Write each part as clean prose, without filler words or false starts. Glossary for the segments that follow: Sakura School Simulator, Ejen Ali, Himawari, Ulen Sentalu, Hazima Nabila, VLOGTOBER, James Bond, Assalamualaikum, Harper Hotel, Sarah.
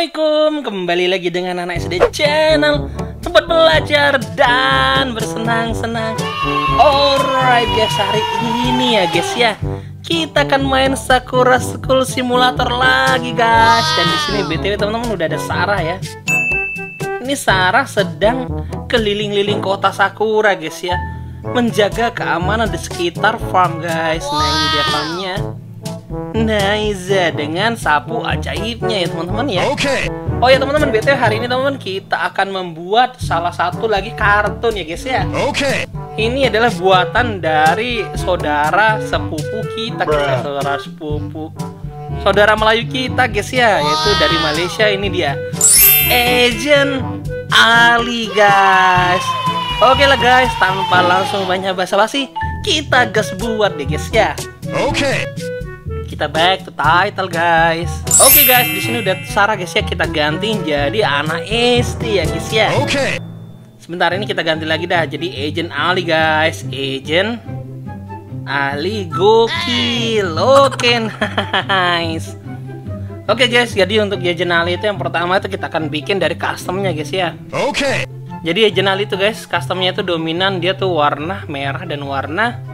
Assalamualaikum, kembali lagi dengan anak SD channel, tempat belajar dan bersenang-senang. Alright guys, hari ini ya guys ya, kita akan main Sakura School Simulator lagi guys. Dan di sini BTW teman-teman udah ada Sarah ya. Ini Sarah sedang keliling-liling kota Sakura guys ya, menjaga keamanan di sekitar farm guys. Nah ini dia farmnya. Naiza dengan sapu ajaibnya ya teman-teman ya. Oke. Oh ya teman-teman, BTW hari ini teman-teman kita akan membuat salah satu lagi kartun ya guys ya. Oke. Ini adalah buatan dari saudara sepupu kita, saudara Melayu kita guys ya, yaitu dari Malaysia. Ini dia Ejen Ali guys. Oke lah guys, tanpa langsung banyak basa-basi, kita gas buat deh guys ya. Oke. Kita back to title guys. Oke guys, di sini udah Sarah guys ya, kita ganti jadi anak SD ya guys ya. Oke. Sebentar ini kita ganti lagi dah jadi Ejen Ali guys. Ejen Ali gokil. Oke, nice. Oke guys, jadi untuk Ejen Ali itu yang pertama itu kita akan bikin dari customnya guys ya. Oke. Jadi Ejen Ali itu guys, customnya itu dominan dia tuh warna merah dan warna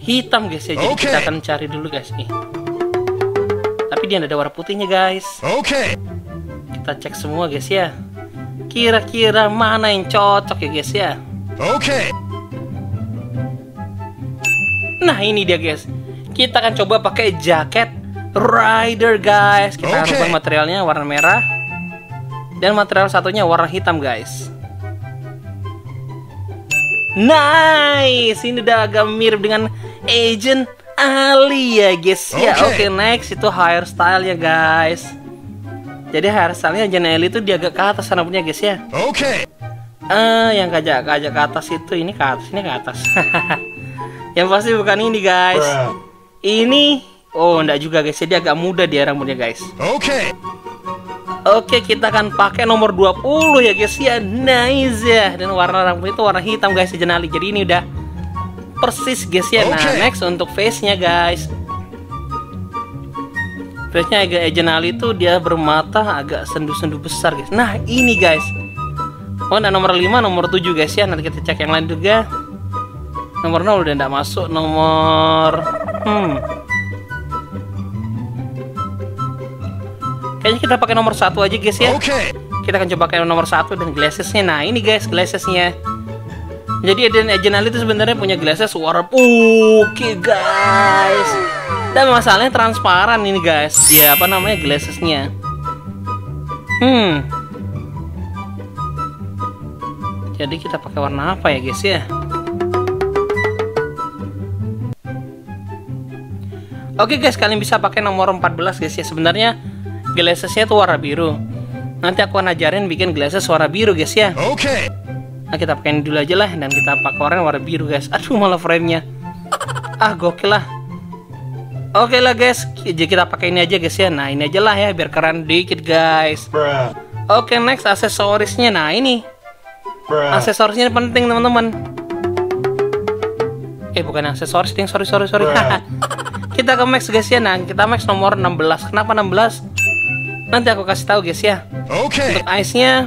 hitam guys ya. Jadi kita akan cari dulu guys nih. Tapi dia ada warna putihnya guys. Oke. Kita cek semua guys ya. Kira-kira mana yang cocok ya guys ya. Oke. Nah ini dia guys. Kita akan coba pakai jaket rider guys. Kita rubah materialnya warna merah dan material satunya warna hitam guys. Nice. Ini udah agak mirip dengan Ejen Ali ya guys ya. Oke, next itu hairstyle ya guys. Jadi hairstylenya Ejen Ali itu dia agak ke atas rambutnya guys ya. Oke. Yang kajak ke atas itu ini ke atas, ini ke atas. Yang pasti bukan ini guys. Ini enggak juga guys. Jadi agak muda dia rambutnya guys. Oke. Oke, kita akan pakai nomor 20 ya guys ya. Nice ya. Dan warna rambut itu warna hitam guys Ejen Ali. Jadi ini udah persis guys ya. Nah next untuk face-nya guys. Face-nya agak Ejen Ali itu dia bermata agak sendu-sendu besar guys. Nah ini guys. Oh nah, nomor 5, nomor 7 guys ya. Nanti kita cek yang lain juga. Nomor 0 udah nggak masuk. Nomor kayaknya kita pakai nomor 1 aja guys ya. Kita akan coba pakai nomor 1 dan glasses-nya. Nah ini guys glasses-nya. Jadi Ejen Ali itu sebenarnya punya glasses warna putih guys. Dan masalahnya transparan ini guys. Dia apa namanya glasses-nya. Jadi kita pakai warna apa ya guys ya? Oke guys, kalian bisa pakai nomor 14 guys ya. Sebenarnya glasses-nya tuh warna biru. Nanti aku ajarin bikin glasses warna biru guys ya. Oke. Nah kita pakein dulu aja lah. Dan kita pakai warna biru guys. Aduh malah frame-nya. Ah gokil lah. Oke lah guys, kita pakai ini aja guys ya. Nah ini aja lah ya biar keren dikit guys. Oke next aksesorisnya. Nah ini aksesorisnya penting teman-teman. Bukan aksesoris ding, sorry. Kita ke max guys ya. Nah kita max nomor 16. Kenapa 16? Nanti aku kasih tahu guys ya. Oke. Untuk ice-nya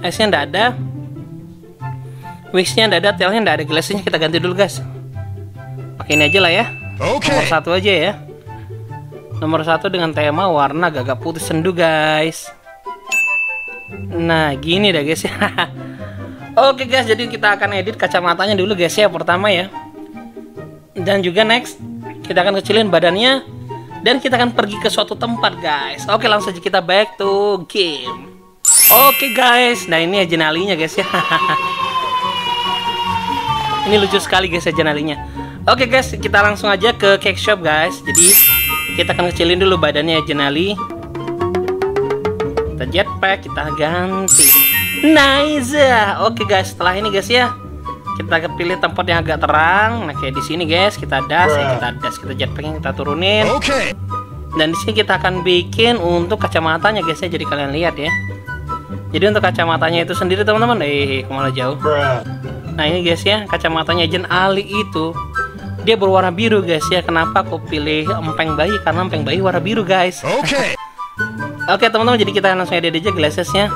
nggak ada. Wigs-nya nggak ada, tail-nya nggak ada, glass-nya kita ganti dulu guys. Pakai ini aja lah ya. Nomor 1 aja ya. Nomor 1 dengan tema warna agak putih sendu guys. Nah gini dah guys ya. Oke guys, jadi kita akan edit kacamatanya dulu guys ya pertama ya. Dan juga next kita akan kecilin badannya dan kita akan pergi ke suatu tempat guys. Oke langsung aja kita back to game. Oke guys, nah ini Ejen Ali-nya guys ya. Ini lucu sekali guys Ejen Ali-nya. Oke guys, kita langsung aja ke cake shop guys. Jadi kita akan kecilin dulu badannya Ejen Ali. Kita jetpack, kita ganti. Nice. Oke guys, setelah ini guys ya, kita pilih tempat yang agak terang. Nah kayak di sini guys, kita das, kita jetpacking, kita turunin. Oke. Dan di sini kita akan bikin untuk kacamatanya guys ya. Jadi kalian lihat ya. Jadi untuk kacamatanya itu sendiri teman-teman, kemana jauh. Nah ini guys ya, kacamatanya Ejen Ali itu dia berwarna biru guys ya. Kenapa aku pilih empeng bayi? Karena empeng bayi warna biru guys. Oke. Oke teman-teman, jadi kita langsung edit aja glassesnya.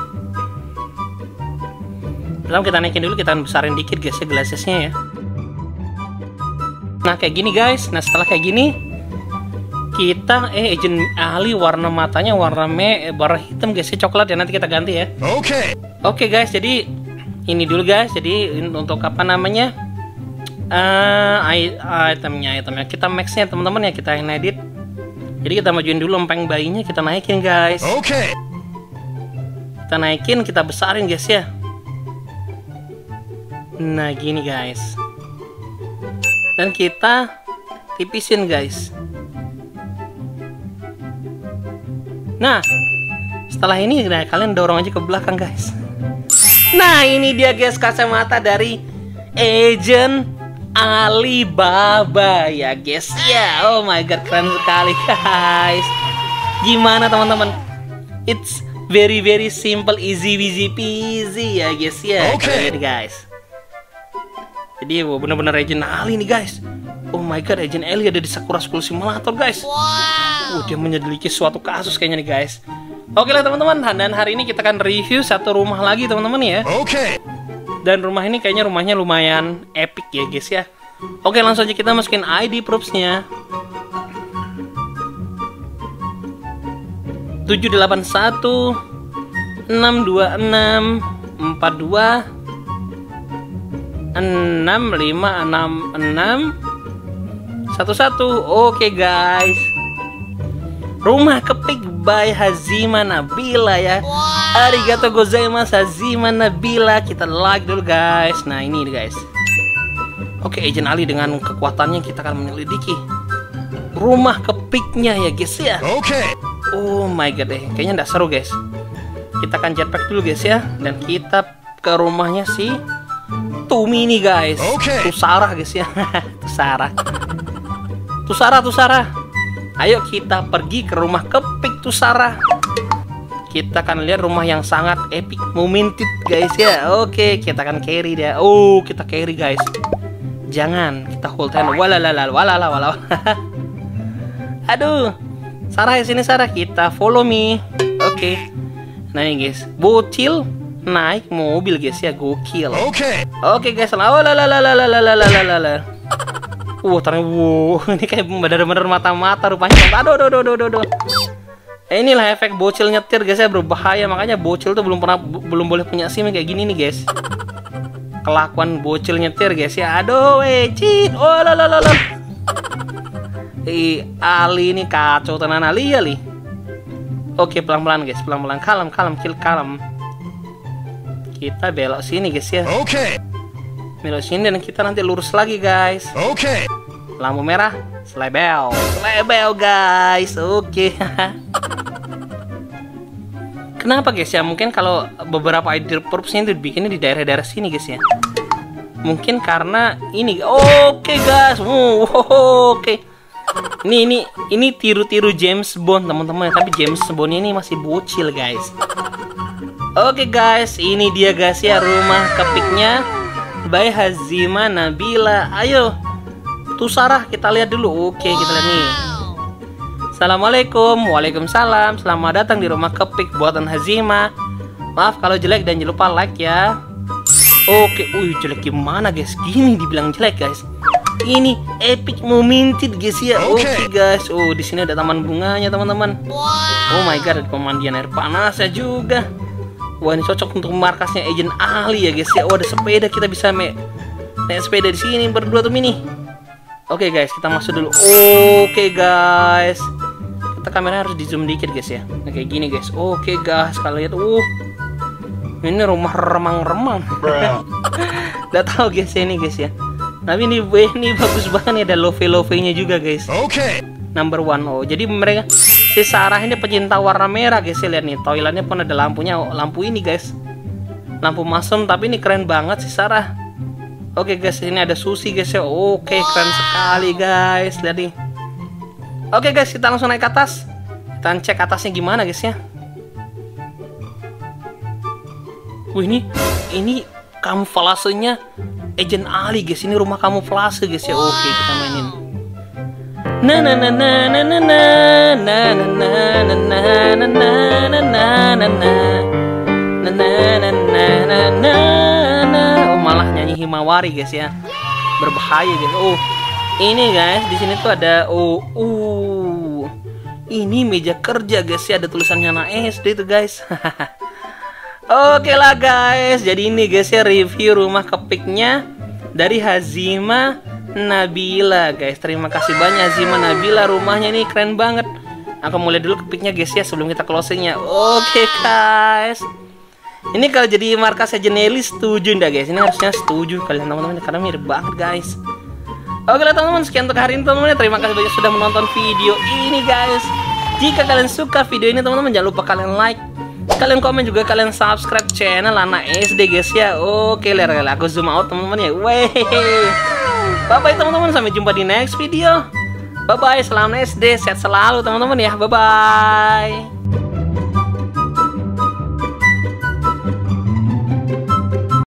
Pertama kita naikin dulu, kita besarin dikit guys ya glassesnya ya. Nah kayak gini guys. Nah setelah kayak gini kita Ejen Ali warna matanya warna hitam guys ya, coklat ya, nanti kita ganti ya. Oke. Oke guys, jadi ini dulu guys. Jadi untuk apa namanya itemnya kita maxnya teman-teman ya, kita yang edit. Jadi kita majuin dulu empeng bayinya, kita naikin guys. Oke. Kita naikin, kita besarin guys ya. Nah gini guys. Dan kita tipisin guys. Nah setelah ini nah, kalian dorong aja ke belakang guys. Nah ini dia guys kacamata dari Ejen Alibaba ya guys ya. Oh my god, keren sekali guys. Gimana teman-teman? It's very simple, easy peasy ya guys ya. Okay. Keren guys. Jadi bener-bener Ejen Ali nih guys. Oh my god, Ejen Ali ada di Sakura School Simulator guys. Wow. Dia menyelidiki suatu kasus kayaknya nih guys. Oke lah teman-teman, dan hari ini kita akan review satu rumah lagi teman-teman ya. Oke. Dan rumah ini kayaknya rumahnya lumayan epic ya guys ya. Oke, langsung aja kita masukin ID proofsnya. 781 626 42 6566 11. Oke guys, rumah kepik by Hazima Nabila ya. Wow. Arigato gozaimasu Hazima Nabila. Kita like dulu guys. Nah ini guys. Oke, Ejen Ali dengan kekuatannya kita akan menyelidiki rumah kepiknya ya guys ya. Oke. Oh my god deh, kayaknya nggak seru guys. Kita akan jetpack dulu guys ya, dan kita ke rumahnya si Tumi nih guys. Okay. Tuh Sarah guys ya. Tuh Sarah. Tuh Sarah, tuh Sarah. Ayo kita pergi ke rumah kepik tuh Sarah. Kita akan lihat rumah yang sangat epic momintit guys ya. Oke, kita akan carry dia. Oh, kita carry guys. Jangan, kita hold hand. Walalala walala walala. Aduh. Sarah di sini Sarah, kita follow me. Oke. Nah ini guys, bocil naik mobil guys ya, gokil. Oke. Oke guys, lalalalalalalalalala. Ternyata ini kayak bener-bener mata-mata rupanya. Aduh. Inilah efek bocil nyetir guys ya, berbahaya. Makanya bocil tuh belum boleh punya SIM kayak gini nih guys. Kelakuan bocil nyetir guys ya. Aduh, wecit. Oh lalalala. Ali ini kacau tenan Ali ya, li. Oke, pelan-pelan guys, pelan-pelan, kalem, chill, kalem. Kita belok sini guys ya. Oke. Belok sini dan kita nanti lurus lagi guys. Oke. Lampu merah, selebel. Selebel guys. Oke. Kenapa guys ya? Mungkin kalau beberapa idle proofsnya itu dibikinnya di daerah-daerah sini guys ya. Mungkin karena ini. Oke guys. Oke. Ini tiru-tiru James Bond teman-teman. Tapi James Bondnya ini masih bocil guys. Oke guys, ini dia guys ya rumah kepiknya by Hazima Nabila. Ayo, tuh Sarah kita lihat dulu. Oke, kita lihat nih. Assalamualaikum, waalaikumsalam. Selamat datang di rumah kepik buatan Hazima. Maaf kalau jelek dan jangan lupa like ya. Oke, jelek gimana guys? Gini dibilang jelek guys. Ini epic momintit guys ya. Oke guys. Oh, di sini ada taman bunganya teman-teman. Oh my god, ada pemandian air panas ya juga. Wah, ini cocok untuk markasnya Ejen Ali ya guys ya. Wah, ada sepeda, kita bisa naik sepeda di sini berdua tuh mini. Oke guys, kita masuk dulu. Oke guys, kita kamera harus di zoom dikit guys ya. Nah, kayak gini guys. Oke guys, kalian lihat. Ini rumah remang-remang. Gak tau guys ya, ini guys ya. Tapi ini bagus banget nih, ada love-nya juga guys. Oke. Number 1. Oh, jadi mereka si Sarah ini pecinta warna merah guys ya. Lihat nih, toiletnya pun ada lampunya. Lampu ini guys, lampu masem, tapi ini keren banget si Sarah. Oke guys, ini ada sushi guys ya. Oke, keren sekali guys. Lihat nih. Oke guys, kita langsung naik ke atas. Kita cek atasnya gimana guys ya. Ini kamuflasenya Ejen Ali guys. Ini rumah kamuflase guys ya. Oke, kita mainin. Na na na na na na na na na na na na na na na na na. Oh, malah nyanyi Himawari guys ya, berbahaya guys. Oh ini guys, di sini tuh ada ini meja kerja guys ya, ada tulisannya anak SD tuh guys. Oke lah guys, jadi ini guys ya review rumah kepiknya dari Hazima Nabila guys. Terima kasih banyak Hazima Nabila, rumahnya nih keren banget. Aku mulai dulu kepiknya guys ya sebelum kita closingnya. Oke guys, ini kalau jadi markas Ejen Ali setuju ndak guys? Ini harusnya setuju kalian teman-teman, karena mirip banget guys. Oke lah teman-teman, sekian untuk hari ini teman-teman. Terima kasih banyak sudah menonton video ini guys. Jika kalian suka video ini teman-teman, jangan lupa kalian like, kalian komen, juga kalian subscribe channel anak SD guys ya. Oke lah, aku zoom out teman-teman ya. Weh. Bye-bye teman-teman, sampai jumpa di next video. Bye-bye, salam SD, sehat selalu teman-teman ya. Bye-bye.